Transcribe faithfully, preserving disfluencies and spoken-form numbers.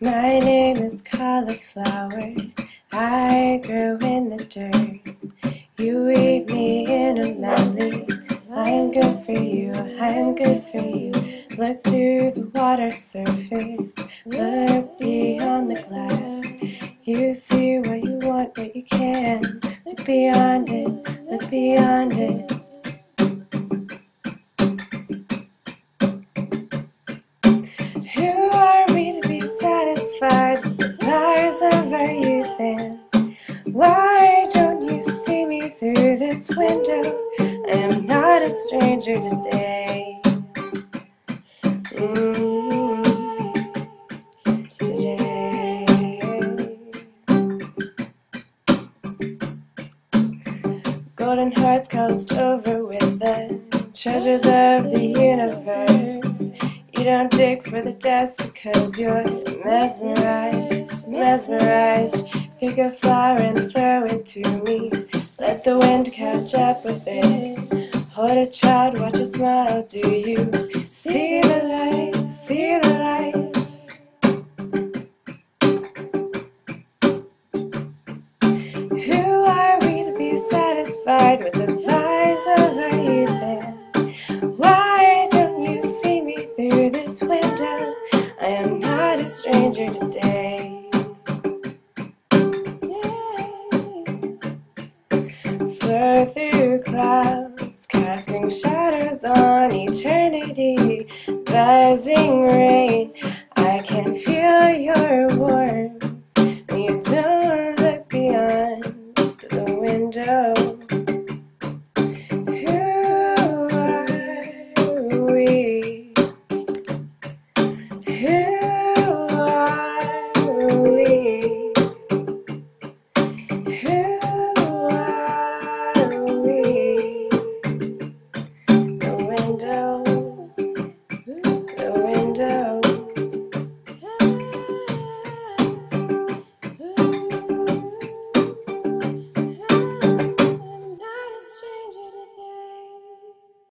My name is cauliflower. I grew in the dirt. You eat me in a medley. I'm good for you, I'm good for you. Look through the water surface, look beyond the glass. You see what you want, what you can. Look beyond it, look beyond it. Why don't you see me through this window? I am not a stranger today. Mm-hmm. Today. Golden hearts crossed over with the treasures of the universe. You don't dig for the depths because you're mesmerized, mesmerized. Pick a flower and throw it to me. Let the wind catch up with it. Hold a child, watch a smile. Do you see the light? See the light? Who are we to be satisfied with the lies of our youth? Why don't you see me through this window? I am not a stranger today. Blur through clouds, casting shadows on eternity, buzzing rain.